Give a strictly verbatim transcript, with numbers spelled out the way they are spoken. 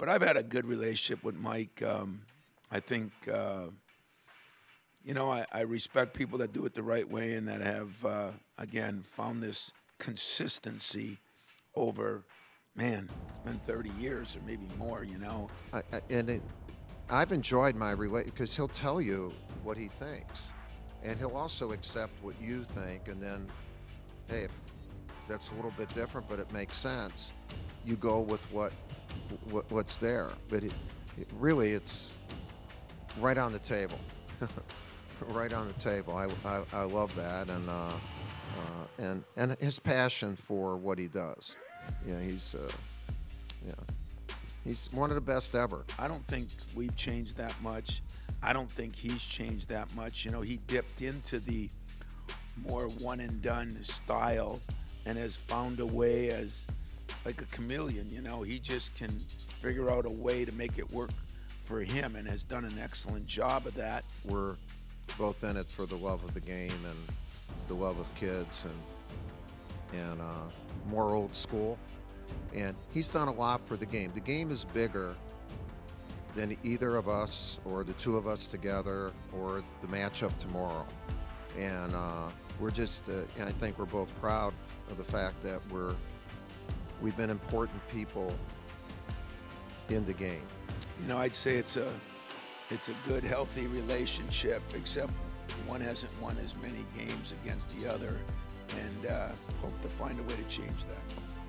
But I've had a good relationship with Mike. Um, I think, uh, you know, I, I respect people that do it the right way and that have, uh, again, found this consistency over, man, it's been thirty years or maybe more, you know. I, I, and it, I've enjoyed my relationship because he'll tell you what he thinks. And he'll also accept what you think. And then, hey, if that's a little bit different, but it makes sense, you go with what, what what's there. But it, it really, it's right on the table. Right on the table. I, I, I love that, and uh, uh, and and his passion for what he does. Yeah, he's uh, yeah, he's one of the best ever. I don't think we've changed that much. I don't think he's changed that much. You know, he dipped into the more one and done style, and has found a way as like a chameleon. You know, he just can figure out a way to make it work for him, and has done an excellent job of that. We're both in it for the love of the game and the love of kids, and and uh, more old school. And he's done a lot for the game. The game is bigger than either of us, or the two of us together, or the matchup tomorrow. And uh, we're just, uh, and I think we're both proud of the fact that we're, we've been important people in the game. You know, I'd say it's a, it's a good, healthy relationship, except one hasn't won as many games against the other, and uh, hope to find a way to change that.